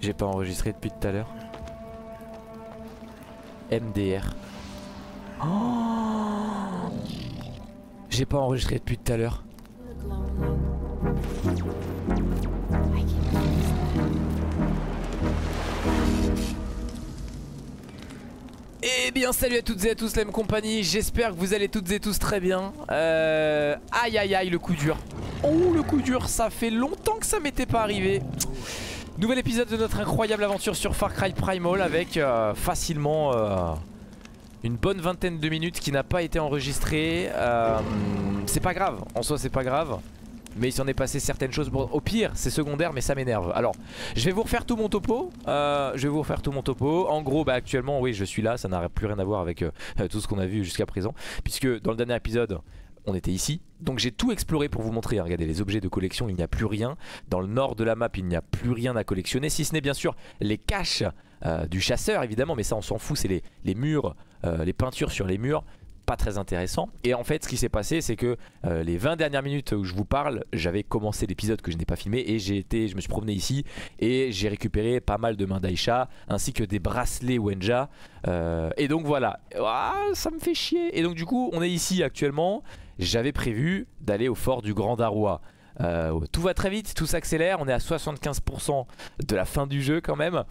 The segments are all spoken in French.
J'ai pas enregistré depuis tout à l'heure. MDR. Oh, j'ai pas enregistré depuis tout à l'heure. Eh bien salut à toutes et à tous la même compagnie. J'espère que vous allez toutes et tous très bien. Aïe aïe aïe, le coup dur. Oh, le coup dur, ça fait longtemps que ça m'était pas arrivé. Nouvel épisode de notre incroyable aventure sur Far Cry Primal avec facilement une bonne vingtaine de minutes qui n'a pas été enregistrée. C'est pas grave, en soi c'est pas grave. Mais il s'en est passé certaines choses, bon, au pire c'est secondaire mais ça m'énerve. Alors je vais vous refaire tout mon topo, en gros bah actuellement oui je suis là, ça n'a plus rien à voir avec tout ce qu'on a vu jusqu'à présent. Puisque dans le dernier épisode on était ici, donc j'ai tout exploré pour vous montrer. Regardez les objets de collection, il n'y a plus rien. Dans le nord de la map il n'y a plus rien à collectionner, si ce n'est bien sûr les caches du chasseur évidemment. Mais ça on s'en fout, c'est les murs, les peintures sur les murs. Pas très intéressant. Et en fait ce qui s'est passé c'est que les 20 dernières minutes où je vous parle, j'avais commencé l'épisode que je n'ai pas filmé et je me suis promené ici et j'ai récupéré pas mal de mains d'Aïcha ainsi que des bracelets Wenja et donc voilà, ça me fait chier. Et donc du coup on est ici actuellement. J'avais prévu d'aller au fort du Grand Darwah. Tout va très vite, tout s'accélère, on est à 75% de la fin du jeu quand même.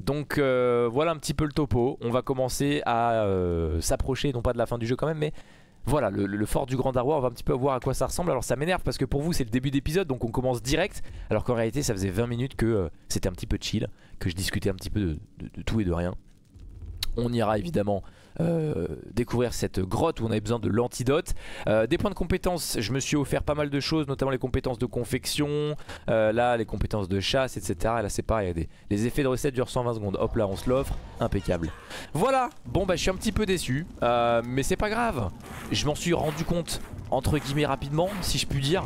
Donc voilà un petit peu le topo. On va commencer à s'approcher, non pas de la fin du jeu quand même, mais voilà le fort du Grand Darwah. On va un petit peu voir à quoi ça ressemble. Alors ça m'énerve parce que pour vous c'est le début d'épisode, donc on commence direct. Alors qu'en réalité ça faisait 20 minutes que c'était un petit peu chill, que je discutais un petit peu de tout et de rien. On ira évidemment découvrir cette grotte où on avait besoin de l'antidote. Des points de compétences, je me suis offert pas mal de choses, notamment les compétences de confection, là les compétences de chasse, etc. Et là c'est pareil, les effets de recette durent 120 secondes. Hop là, on se l'offre, impeccable. Voilà, bon bah je suis un petit peu déçu, mais c'est pas grave. Je m'en suis rendu compte, entre guillemets rapidement, si je puis dire.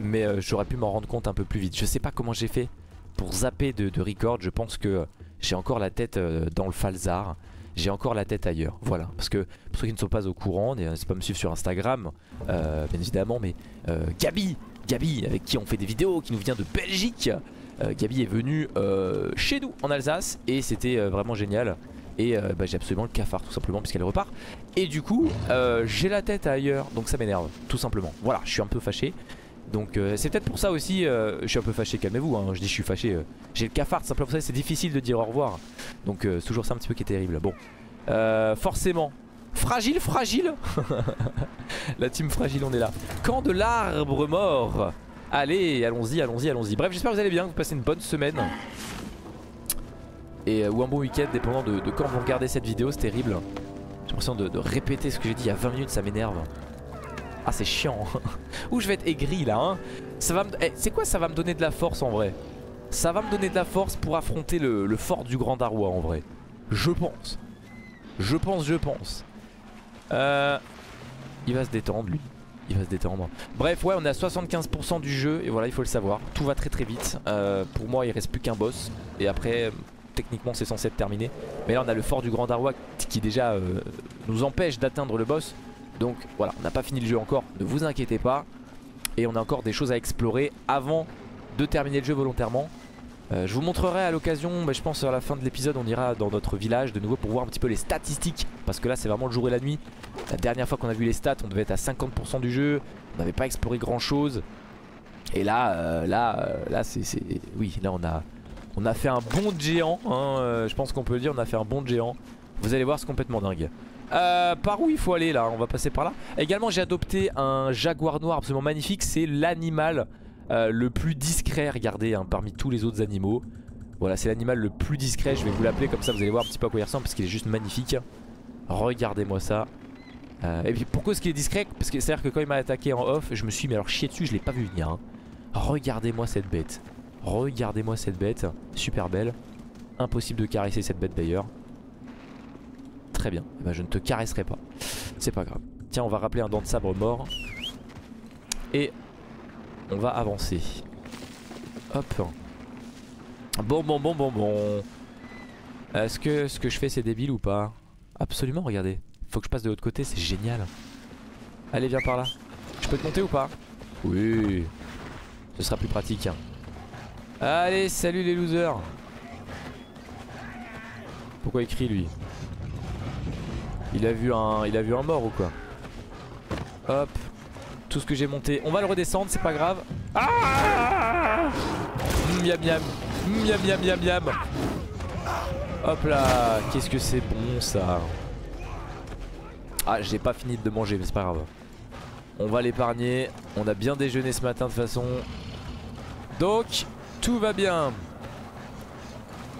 Mais j'aurais pu m'en rendre compte un peu plus vite. Je sais pas comment j'ai fait pour zapper de record, je pense que j'ai encore la tête dans le falzar. J'ai encore la tête ailleurs, voilà, parce que pour ceux qui ne sont pas au courant, n'hésitez pas à me suivre sur Instagram, bien évidemment, mais Gabi, avec qui on fait des vidéos, qui nous vient de Belgique, Gabi est venue chez nous en Alsace et c'était vraiment génial. Et bah, j'ai absolument le cafard tout simplement puisqu'elle repart. Et du coup, j'ai la tête ailleurs, donc ça m'énerve, tout simplement. Voilà, je suis un peu fâché. Donc c'est peut-être pour ça aussi, je suis un peu fâché, calmez-vous, hein, je dis je suis fâché, j'ai le cafard tout simplement, c'est difficile de dire au revoir. Donc c'est toujours ça un petit peu qui est terrible. Bon, forcément, fragile la team fragile, on est là. Camp de l'arbre mort. Allez, allons-y. Bref, j'espère que vous allez bien, que vous passez une bonne semaine. Et ou un bon week-end, dépendant de quand vous regardez cette vidéo, c'est terrible. J'ai l'impression de répéter ce que j'ai dit il y a 20 minutes, ça m'énerve. Ah c'est chiant. Ouh, je vais être aigri là hein. Ça va me... Eh, c'est quoi, ça va me donner de la force en vrai. Ça va me donner de la force pour affronter le fort du Grand Darwah en vrai. Je pense. Il va se détendre lui. Bref ouais, on est à 75% du jeu et voilà, il faut le savoir. Tout va très très vite. Pour moi il reste plus qu'un boss. Et après techniquement c'est censé être terminé. Mais là on a le fort du Grand Darwah qui déjà nous empêche d'atteindre le boss. Donc voilà, on n'a pas fini le jeu encore, ne vous inquiétez pas. Et on a encore des choses à explorer avant de terminer le jeu volontairement. Je vous montrerai à l'occasion, mais je pense à la fin de l'épisode on ira dans notre village de nouveau pour voir un petit peu les statistiques. Parce que là c'est vraiment le jour et la nuit. La dernière fois qu'on a vu les stats on devait être à 50% du jeu. On n'avait pas exploré grand chose. Et là, c'est... Oui, là on a fait un bond de géant hein, je pense qu'on peut le dire, on a fait un bond de géant. Vous allez voir, c'est complètement dingue. Par où il faut aller là, on va passer par là. Également j'ai adopté un jaguar noir absolument magnifique. C'est l'animal le plus discret, regardez hein, parmi tous les autres animaux. Voilà, c'est l'animal le plus discret, je vais vous l'appeler comme ça vous allez voir un petit peu à quoi il ressemble. Parce qu'il est juste magnifique. Regardez moi ça. Et puis pourquoi est-ce qu'il est discret? Parce que c'est à dire que quand il m'a attaqué en off, je me suis mais alors chié dessus, je l'ai pas vu venir hein. Regardez moi cette bête. Super belle. Impossible de caresser cette bête d'ailleurs. Très bien, eh ben, je ne te caresserai pas. C'est pas grave. Tiens, on va rappeler un dent de sabre mort. Et on va avancer. Hop. Bon. Est-ce que ce que je fais c'est débile ou pas? Absolument, regardez. Faut que je passe de l'autre côté, c'est génial. Allez, viens par là. Je peux te monter ou pas? Oui. Ce sera plus pratique hein. Allez, salut les losers. Pourquoi il crie lui? Il a vu un mort ou quoi? Hop. Tout ce que j'ai monté. On va le redescendre, c'est pas grave. Ah, miam miam. Miam miam miam miam. Hop là. Qu'est-ce que c'est bon ça. Ah, j'ai pas fini de manger, mais c'est pas grave. On va l'épargner. On a bien déjeuné ce matin de toute façon. Donc, tout va bien.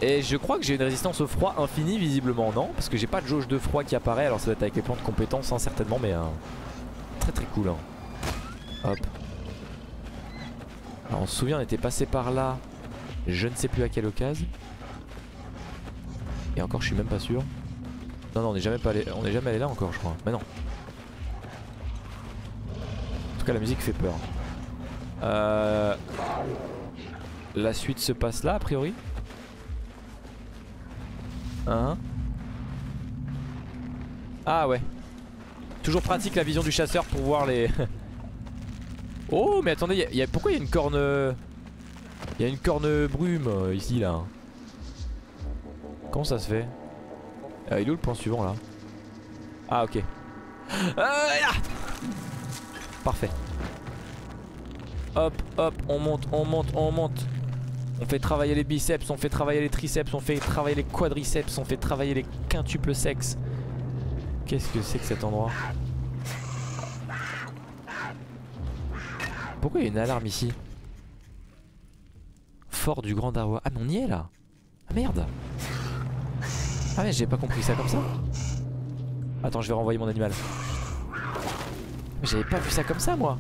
Et je crois que j'ai une résistance au froid infinie visiblement, non? Parce que j'ai pas de jauge de froid qui apparaît. Alors ça doit être avec les plans de compétences hein, certainement. Mais très très cool hein. Hop. Alors on se souvient, on était passé par là. Je ne sais plus à quelle occasion. Et encore je suis même pas sûr. Non non, on n'est jamais pas allé, on est jamais allé là encore je crois. Mais non. En tout cas la musique fait peur. La suite se passe là a priori. Hein? Ah ouais. Toujours pratique la vision du chasseur pour voir les... Oh mais attendez, pourquoi il y a une corne... Il y a une corne brume ici là. Comment ça se fait? Il est où le point suivant là? Ah ok. Là. Parfait. Hop hop, on monte, on monte, on monte. On fait travailler les biceps, on fait travailler les triceps, on fait travailler les quadriceps, on fait travailler les quintuples sexes. Qu'est-ce que c'est que cet endroit? Pourquoi il y a une alarme ici? Fort du Grand Darwah. Ah mais on y est là. Ah merde. Ah mais j'ai pas compris ça comme ça. Attends, je vais renvoyer mon animal. J'avais pas vu ça comme ça moi.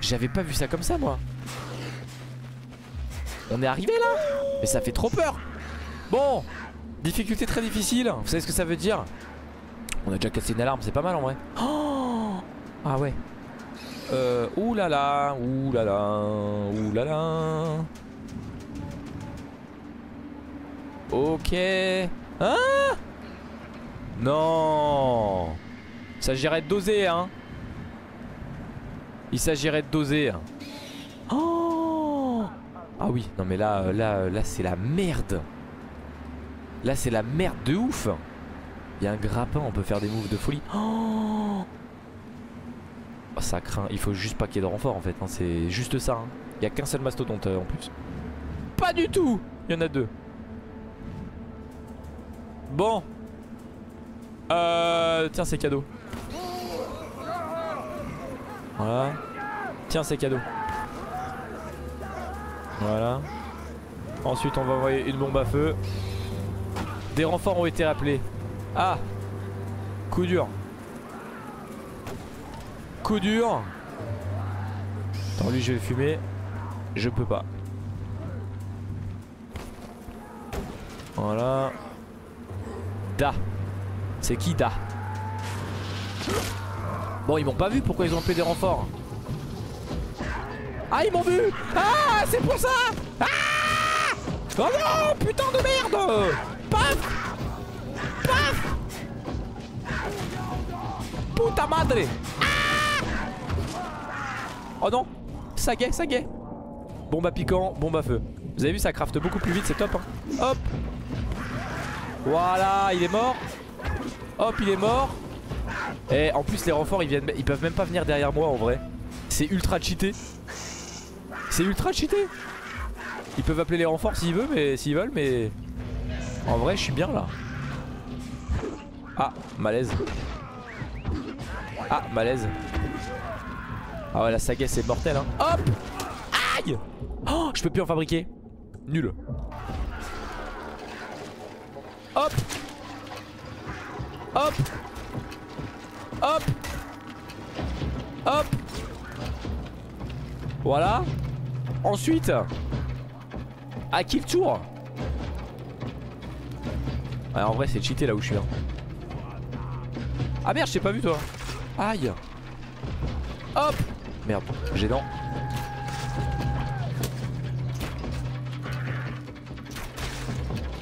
J'avais pas vu ça comme ça moi. On est arrivé là. Mais ça fait trop peur. Bon, difficulté très difficile. Vous savez ce que ça veut dire? On a déjà cassé une alarme, c'est pas mal en vrai. Oh ah ouais. Oulala, oulala, oulala. Ok. Hein? Non. Il s'agirait de doser hein. Il s'agirait de doser. Oh. Ah oui, non mais là c'est la merde. Là c'est la merde de ouf. Il y a un grappin, on peut faire des moves de folie. Oh, oh ça craint, il faut juste pas qu'il y ait de renfort en fait hein. C'est juste ça hein. Il y a qu'un seul mastodonte en plus. Pas du tout. Il y en a deux. Bon. Tiens c'est cadeau. Voilà. Tiens c'est cadeau. Voilà. Ensuite on va envoyer une bombe à feu. Des renforts ont été appelés. Ah. Coup dur. Coup dur. Attends lui je vais fumer. Je peux pas. Voilà. Da. C'est qui Da? Bon ils m'ont pas vu, pourquoi ils ont appelé des renforts? Ah ils m'ont vu. Ah c'est pour ça. Ah oh non putain de merde. Paf. Paf. Puta madre. Ah oh non. Ça guet, ça guet. Bombe à piquant, bombe à feu. Vous avez vu ça crafte beaucoup plus vite, c'est top hein. Hop. Voilà il est mort. Hop il est mort. Et en plus les renforts ils peuvent même pas venir derrière moi en vrai. C'est ultra cheaté. C'est ultra cheaté. Ils peuvent appeler les renforts s'ils veulent mais en vrai je suis bien là. Ah malaise. Ah malaise. Ah ouais la saga c'est mortel hein. Hop. Aïe. Oh je peux plus en fabriquer. Nul. Hop. Hop. Hop. Hop. Voilà. Ensuite à qui le tour? Ouais, en vrai c'est cheaté là où je suis hein. Ah merde je t'ai pas vu toi. Aïe. Hop. Merde gênant.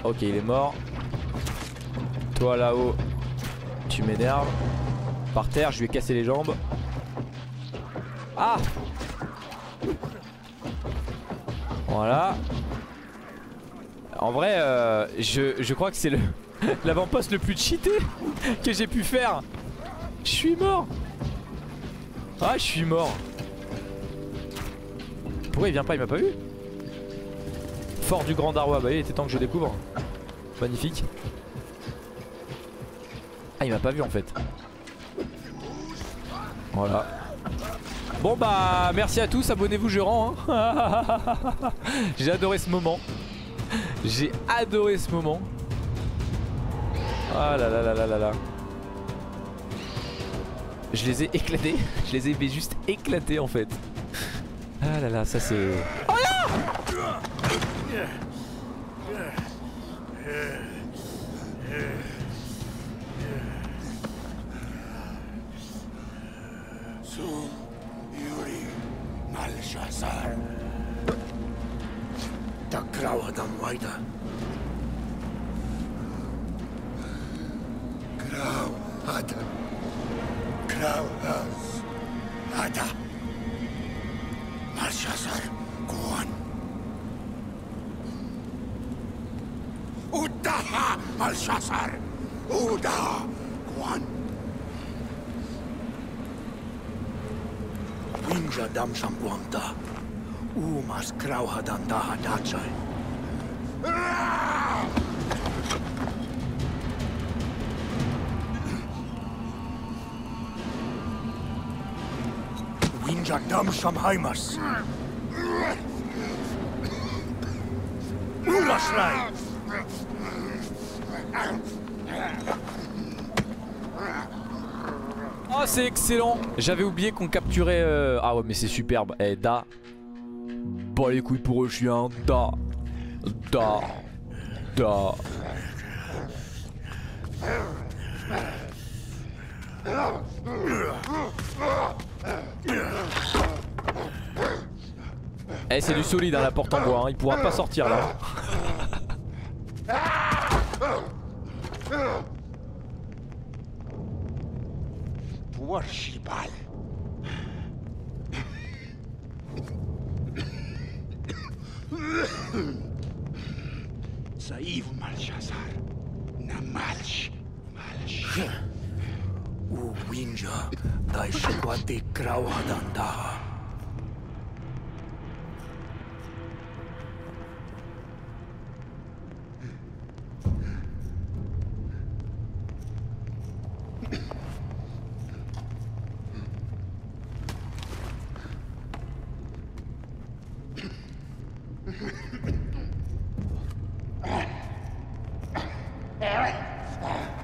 Ok il est mort. Toi là-haut tu m'énerves. Par terre, je lui ai cassé les jambes. Ah. Voilà. En vrai je crois que c'est le l'avant-poste le plus cheaté que j'ai pu faire. Je suis mort. Ah je suis mort. Pourquoi il vient pas? Il m'a pas vu. Fort du Grand Darwah. Bah il était temps que je découvre. Magnifique. Ah il m'a pas vu en fait. Voilà. Bon bah merci à tous, abonnez-vous je rends hein. J'ai adoré ce moment. J'ai adoré ce moment. Ah là là là là là là. Je les ai éclatés. Je les ai juste éclatés en fait. Ah là là ça c'est... Oh là. Schamheimers. Uraschrei! Oh c'est excellent. J'avais oublié qu'on capturait Ah ouais mais c'est superbe. Eh da. Bon les couilles pour eux je suis un da. Da. Da. Eh c'est du solide hein, la porte en bois, hein. Il pourra pas sortir là.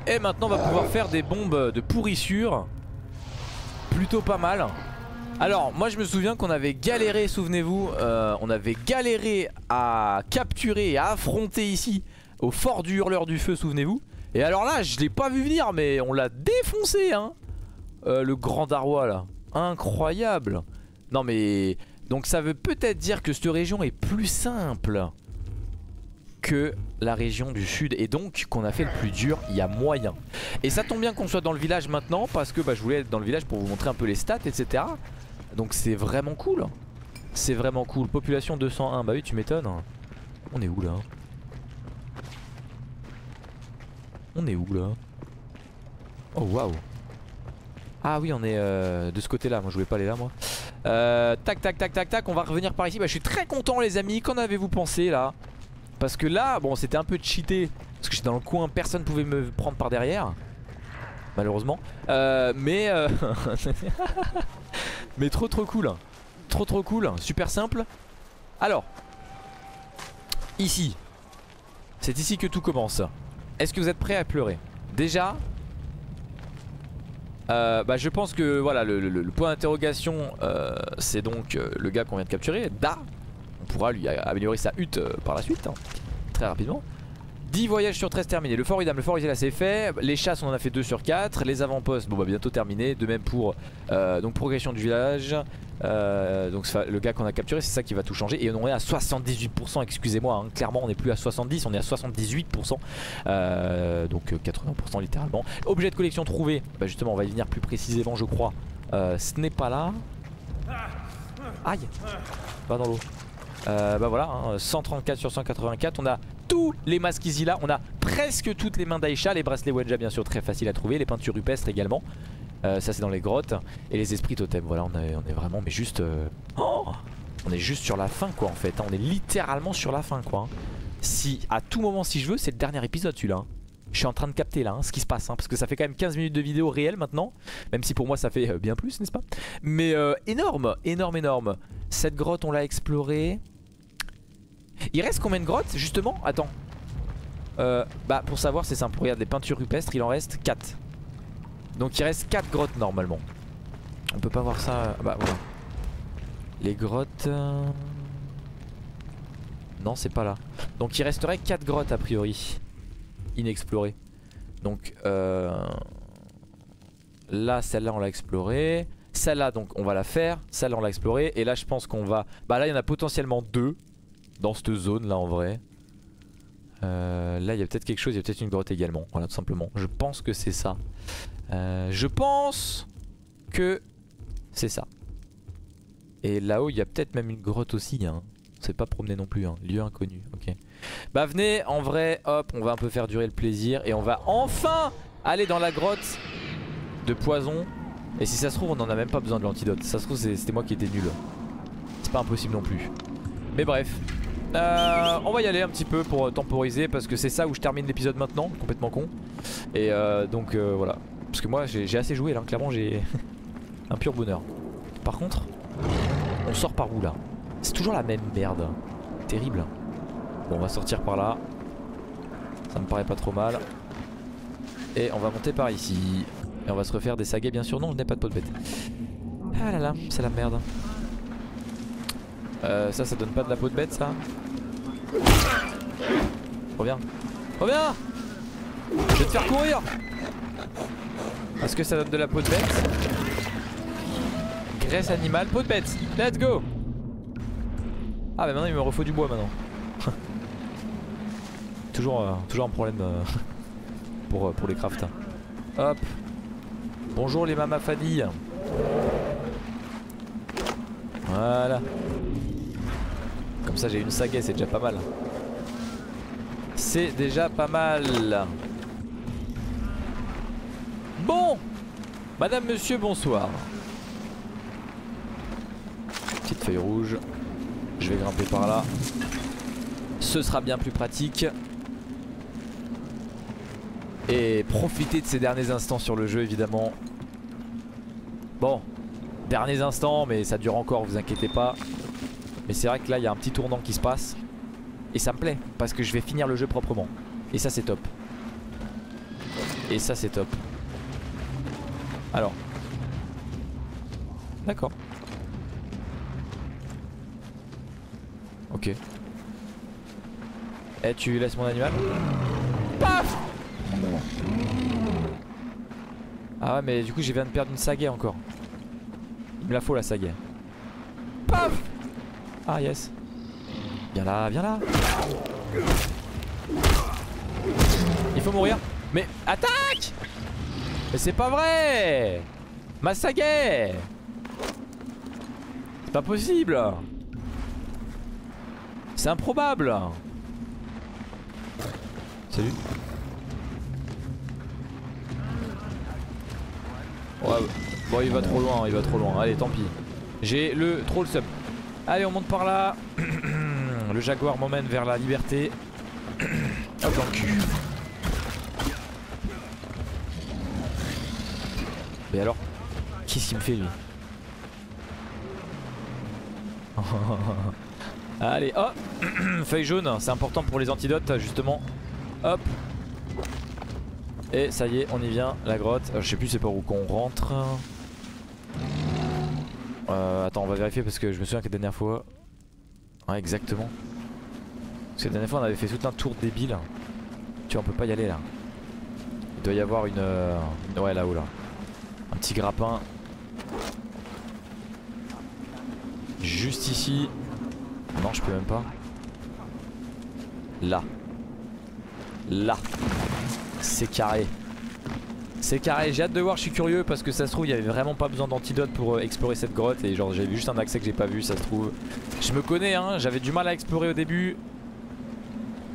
Et maintenant on va pouvoir faire des bombes de pourrissure. Plutôt pas mal. Alors moi je me souviens qu'on avait galéré, souvenez-vous, on avait galéré à capturer et à affronter ici au fort du hurleur du feu, souvenez-vous. Et alors là je l'ai pas vu venir mais on l'a défoncé hein, le Grand Darwah là. Incroyable. Non mais donc ça veut peut-être dire que cette région est plus simple que la région du sud et donc qu'on a fait le plus dur, il y a moyen. Et ça tombe bien qu'on soit dans le village maintenant parce que bah, je voulais être dans le village pour vous montrer un peu les stats etc. Donc c'est vraiment cool. C'est vraiment cool. Population 201, bah oui tu m'étonnes. On est où là? On est où là? Oh waouh. Ah oui on est de ce côté là, moi je voulais pas aller là moi. Tac tac tac tac tac, on va revenir par ici. Bah je suis très content les amis, qu'en avez-vous pensé là? Parce que là, bon c'était un peu cheaté, parce que j'étais dans le coin, personne pouvait me prendre par derrière, malheureusement. Mais mais trop cool, trop cool, super simple. Alors, ici, c'est ici que tout commence. Est-ce que vous êtes prêts à pleurer? Déjà, bah, je pense que voilà le point d'interrogation, c'est donc le gars qu'on vient de capturer, Da. On pourra lui améliorer sa hutte par la suite hein, très rapidement. 10 voyages sur 13 terminés. Le fort Udam, là c'est fait. Les chasses on en a fait 2 sur 4. Les avant-postes bon bah bientôt terminé. De même pour donc progression du village donc le gars qu'on a capturé c'est ça qui va tout changer. Et on est à 78%, excusez-moi hein. Clairement on n'est plus à 70, on est à 78% donc 80% littéralement. Objet de collection trouvé, bah justement on va y venir plus précisément je crois. Ce n'est pas là. Aïe, pas dans l'eau. Bah voilà, hein, 134 sur 184, on a tous les masques easy là, on a presque toutes les mains d'Aïcha, les bracelets Wedja bien sûr très facile à trouver, les peintures rupestres également, ça c'est dans les grottes, et les esprits totems, voilà on est vraiment mais juste... Oh, on est juste sur la fin quoi en fait, hein, on est littéralement sur la fin quoi. Hein. Si à tout moment si je veux, c'est le dernier épisode celui-là. Hein. Je suis en train de capter là hein, ce qui se passe hein, parce que ça fait quand même 15 minutes de vidéo réelle maintenant. Même si pour moi ça fait bien plus, n'est-ce pas? Mais énorme, énorme, énorme. Cette grotte on l'a explorée. Il reste combien de grottes justement? Attends. Bah pour savoir c'est simple, regarde les peintures rupestres il en reste 4. Donc il reste 4 grottes normalement. On peut pas voir ça... Bah voilà. Les grottes... Non c'est pas là. Donc il resterait 4 grottes a priori. Inexploré. Donc là celle-là on l'a explorée, celle-là donc on va la faire, celle-là on l'a explorée et là je pense qu'on va... Bah là il y en a potentiellement 2 dans cette zone là en vrai. Là il y a peut-être quelque chose, il y a peut-être une grotte également, voilà tout simplement. Je pense que c'est ça. Je pense que c'est ça. Et là-haut il y a peut-être même une grotte aussi hein. On s'est pas promené non plus, hein. Lieu inconnu, ok. Bah venez en vrai, hop, on va un peu faire durer le plaisir et on va enfin aller dans la grotte de poison. Et si ça se trouve on en a même pas besoin de l'antidote, si ça se trouve c'était moi qui étais nul. C'est pas impossible non plus. Mais bref, on va y aller un petit peu pour temporiser parce que c'est ça où je termine l'épisode maintenant, complètement con. Et donc voilà, parce que moi j'ai assez joué là, clairement j'ai un pur bonheur. Par contre, on sort par où là? C'est toujours la même merde. Terrible. Bon on va sortir par là. Ça me paraît pas trop mal. Et on va monter par ici. Et on va se refaire des sagas bien sûr. Non je n'ai pas de pot de bête. Ah là là c'est la merde. Ça ça donne pas de la peau de bête ça. Reviens. Reviens. Je vais te faire courir. Est-ce que ça donne de la peau de bête? Graisse animale, peau de bête. Let's go. Ah bah maintenant il me refaut du bois maintenant. toujours un problème pour les crafts. Hop. Bonjour les mamas familles. Voilà. Comme ça j'ai une sagaie, c'est déjà pas mal. C'est déjà pas mal. Bon. Madame, monsieur, bonsoir. Petite feuille rouge. Je vais grimper par là. Ce sera bien plus pratique. Et profiter de ces derniers instants sur le jeu évidemment. Bon, derniers instants mais ça dure encore, vous inquiétez pas. Mais c'est vrai que là il y a un petit tournant qui se passe. Et ça me plaît parce que je vais finir le jeu proprement. Et ça c'est top. Et ça c'est top. Alors. D'accord. Ok. Eh tu laisses mon animal. Paf. Ah ouais mais du coup je viens de perdre une sagaie encore. Il me la faut la sagaie. Paf. Ah yes. Viens là, viens là. Il faut mourir. Mais attaque. Mais c'est pas vrai. Ma sagaie. C'est pas possible. C'est improbable. Salut. Ouais, bon il va trop loin, il va trop loin. Allez tant pis. J'ai le troll sub. Allez on monte par là. Le jaguar m'emmène vers la liberté. Hop dans le cul. Mais alors, qu'est-ce qu'il me fait lui? Allez, oh, feuille jaune, c'est important pour les antidotes justement. Hop. Et ça y est, on y vient, la grotte. Je sais plus c'est par où qu'on rentre. Attends, on va vérifier parce que je me souviens que la dernière fois... Ouais, exactement. Parce que la dernière fois on avait fait tout un tour débile. Tu vois, on peut pas y aller là. Il doit y avoir une... Ouais, là-haut là. Un petit grappin. Juste ici. Non je peux même pas. Là. Là. C'est carré. C'est carré, j'ai hâte de voir, je suis curieux parce que ça se trouve il n'y avait vraiment pas besoin d'antidote pour explorer cette grotte et genre j'ai vu juste un accès que j'ai pas vu, ça se trouve. Je me connais hein, j'avais du mal à explorer au début.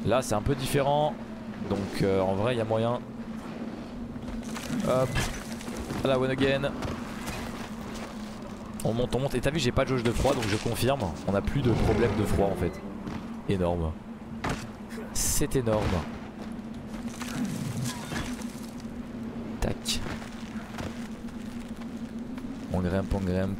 Là c'est un peu différent. Donc en vrai il y a moyen. Hop. Voilà, one again. On monte, on monte. Et t'as vu, j'ai pas de jauge de froid, donc je confirme, on a plus de problème de froid en fait. Énorme. C'est énorme. Tac. On grimpe, on grimpe.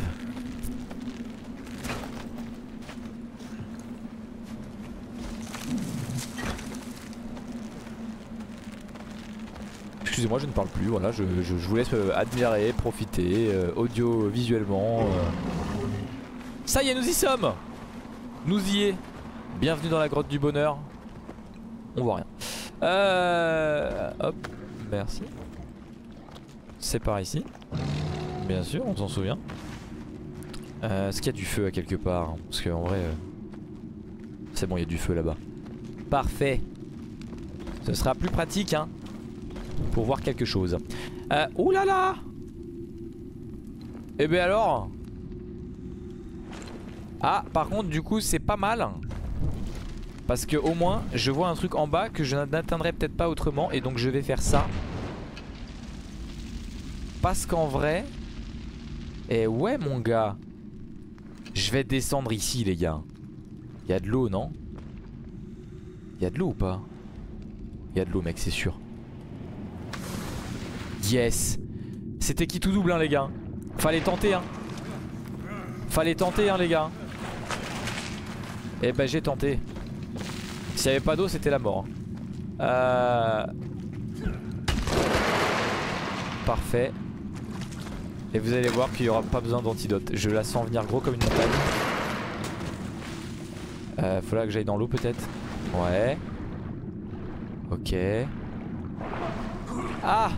Excusez-moi, je ne parle plus, voilà, je vous laisse admirer, profiter, audio-visuellement. Ça y est, nous y sommes. Nous y est. Bienvenue dans la grotte du bonheur. On voit rien. Hop, merci. C'est par ici. Bien sûr, on s'en souvient. Est-ce qu'il y a du feu à quelque part? Parce qu'en vrai, c'est bon, il y a du feu là-bas. Parfait. Ce sera plus pratique, hein, pour voir quelque chose. Oh là là. Et eh ben alors. Ah par contre du coup c'est pas mal, parce que au moins je vois un truc en bas que je n'atteindrai peut-être pas autrement. Et donc je vais faire ça, parce qu'en vrai, eh ouais mon gars, je vais descendre ici les gars. Il y a de l'eau, non? Il y a de l'eau ou pas? Il y a de l'eau mec, c'est sûr. Yes. C'était qui tout double hein les gars. Fallait tenter hein. Fallait tenter hein les gars. Et bah j'ai tenté. S'il n'y avait pas d'eau c'était la mort. Parfait. Et vous allez voir qu'il n'y aura pas besoin d'antidote. Je la sens venir gros comme une montagne. Faudra que j'aille dans l'eau peut-être. Ouais. Ok. Ah!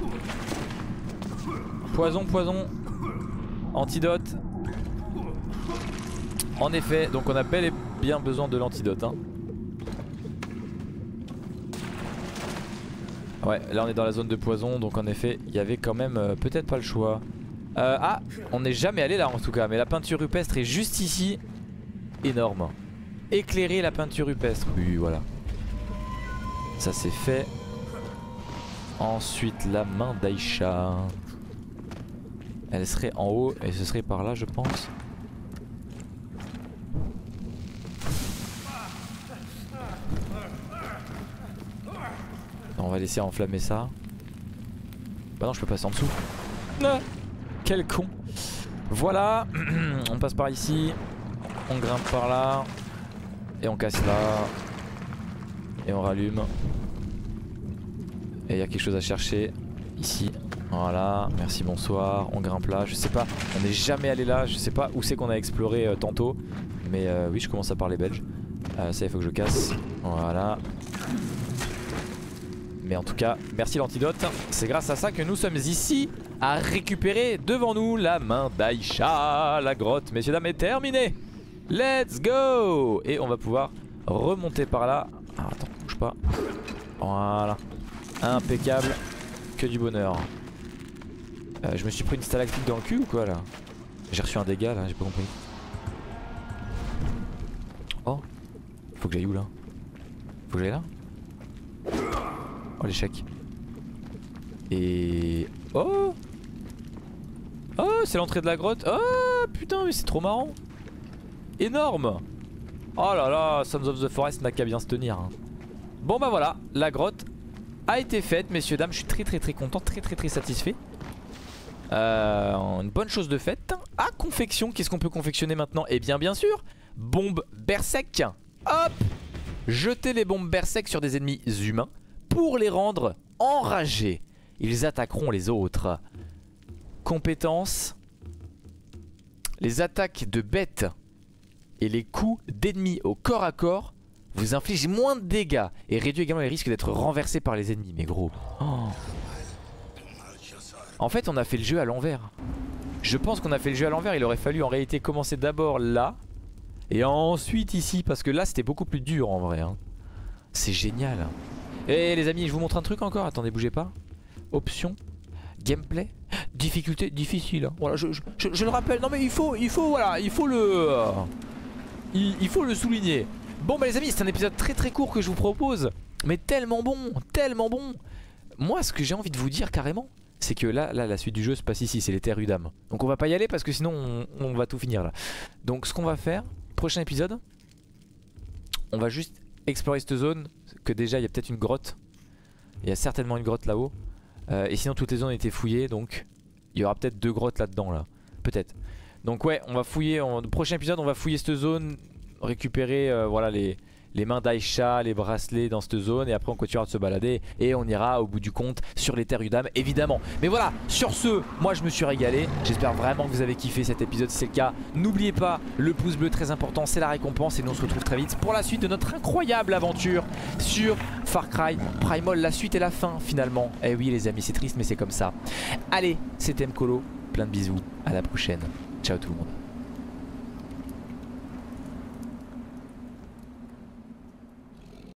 Poison, poison. Antidote. En effet, donc on a bel et bien besoin de l'antidote hein. Ouais, là on est dans la zone de poison. Donc en effet, il y avait quand même peut-être pas le choix. Ah, on n'est jamais allé là en tout cas. Mais la peinture rupestre est juste ici. Énorme. Éclairer la peinture rupestre. Oui, voilà. Ça c'est fait. Ensuite la main d'Aïcha. Elle serait en haut et ce serait par là je pense. On va laisser enflammer ça. Bah non je peux passer en dessous. Non. Quel con. Voilà. On passe par ici. On grimpe par là. Et on casse là. Et on rallume. Et il y a quelque chose à chercher ici. Voilà, merci, bonsoir. On grimpe là, je sais pas, on n'est jamais allé là. Je sais pas où c'est qu'on a exploré tantôt. Mais oui, je commence à parler belge. Ça il faut que je casse. Voilà. Mais en tout cas, merci l'antidote. C'est grâce à ça que nous sommes ici, à récupérer devant nous la main d'Aïcha. La grotte, messieurs dames, est terminée. Let's go. Et on va pouvoir remonter par là. Ah, attends, bouge pas. Voilà. Impeccable, que du bonheur. Je me suis pris une stalactite dans le cul ou quoi là? J'ai reçu un dégât là, j'ai pas compris. Oh, faut que j'aille où là? Faut que j'aille là? Oh l'échec. Et... Oh. Oh, c'est l'entrée de la grotte. Oh putain, mais c'est trop marrant. Énorme. Oh là là, Sons of the Forest n'a qu'à bien se tenir hein. Bon bah voilà, la grotte a été faite messieurs dames, je suis très content, très satisfait. Une bonne chose de faite. Ah, confection, qu'est-ce qu'on peut confectionner maintenant? Eh bien sûr, bombes berserk. Hop, jetez les bombes berserk sur des ennemis humains pour les rendre enragés. Ils attaqueront les autres. Compétences. Les attaques de bêtes et les coups d'ennemis au corps à corps vous inflige moins de dégâts et réduit également les risques d'être renversé par les ennemis. Mais gros oh. En fait on a fait le jeu à l'envers. Je pense qu'on a fait le jeu à l'envers. Il aurait fallu en réalité commencer d'abord là et ensuite ici, parce que là c'était beaucoup plus dur en vrai hein. C'est génial. Et les amis, je vous montre un truc encore. Attendez, bougez pas. Option. Gameplay, difficulté difficile. Voilà, je le rappelle. Non mais il faut le souligner. Bon bah les amis, c'est un épisode très court que je vous propose, mais tellement bon, tellement bon. Moi ce que j'ai envie de vous dire carrément, c'est que là la suite du jeu se passe ici, c'est les terres Udam. Donc on va pas y aller parce que sinon on va tout finir là. Donc ce qu'on va faire, prochain épisode, on va juste explorer cette zone. Que déjà il y a peut-être une grotte. Il y a certainement une grotte là-haut. Et sinon toutes les zones étaient fouillées, donc il y aura peut-être 2 grottes là-dedans là. Peut-être. Donc ouais, on va fouiller, le prochain épisode on va fouiller cette zone, récupérer voilà, les mains d'Aïcha, les bracelets dans cette zone. Et après on continuera de se balader et on ira au bout du compte sur les terres Udam évidemment. Mais voilà, sur ce, moi je me suis régalé. J'espère vraiment que vous avez kiffé cet épisode. Si c'est le cas, n'oubliez pas le pouce bleu, très important, c'est la récompense. Et nous on se retrouve très vite pour la suite de notre incroyable aventure sur Far Cry Primal. La suite et la fin finalement. Eh oui les amis, c'est triste mais c'est comme ça. Allez, c'était MColo, plein de bisous, à la prochaine. Ciao tout le monde.